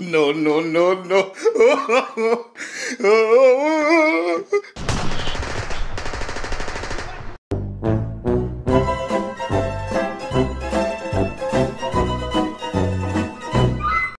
No, no, no, no.